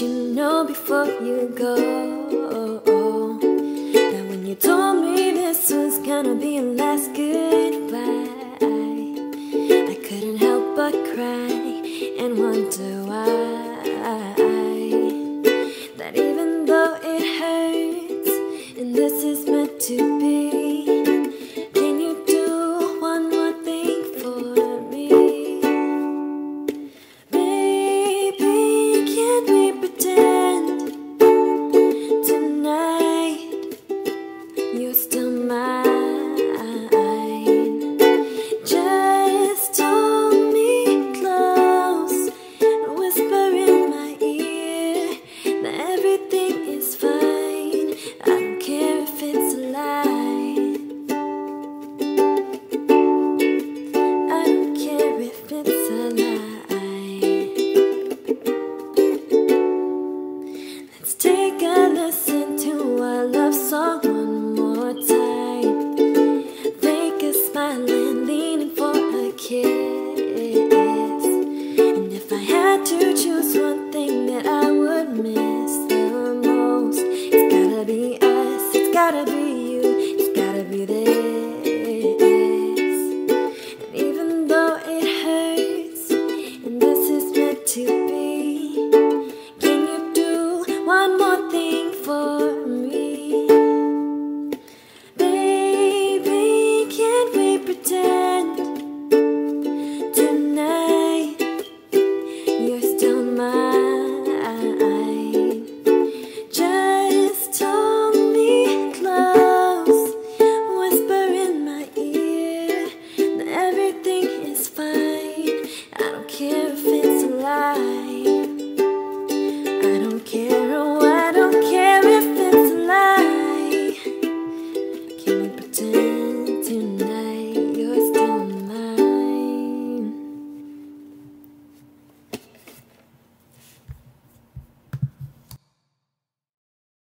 you know before you go. Now when you told me this was gonna be your last goodbye, I couldn't help but cry and wonder why. That even though it hurts, and this is meant to be,